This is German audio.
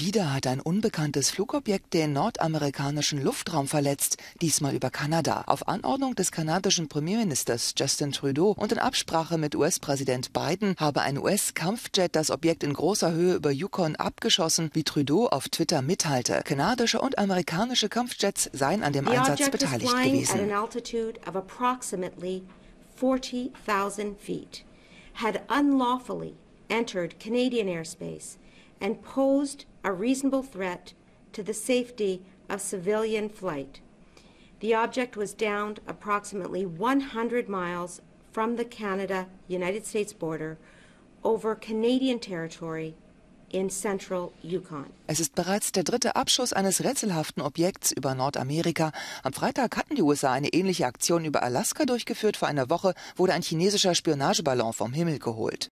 Wieder hat ein unbekanntes Flugobjekt den nordamerikanischen Luftraum verletzt, diesmal über Kanada. Auf Anordnung des kanadischen Premierministers Justin Trudeau und in Absprache mit US-Präsident Biden habe ein US-Kampfjet das Objekt in großer Höhe über Yukon abgeschossen, wie Trudeau auf Twitter mitteilte. Kanadische und amerikanische Kampfjets seien an dem Einsatz beteiligt gewesen. Entered Canadian airspace and posed a reasonable threat to the safety of civilian flight. The object was downed approximately 100 miles from the Canada-United States border over Canadian territory in central Yukon. Es ist bereits der dritte Abschuss eines rätselhaften Objekts über Nordamerika. Am Freitag hatten die USA eine ähnliche Aktion über Alaska durchgeführt. Vor einer Woche wurde ein chinesischer Spionageballon vom Himmel geholt.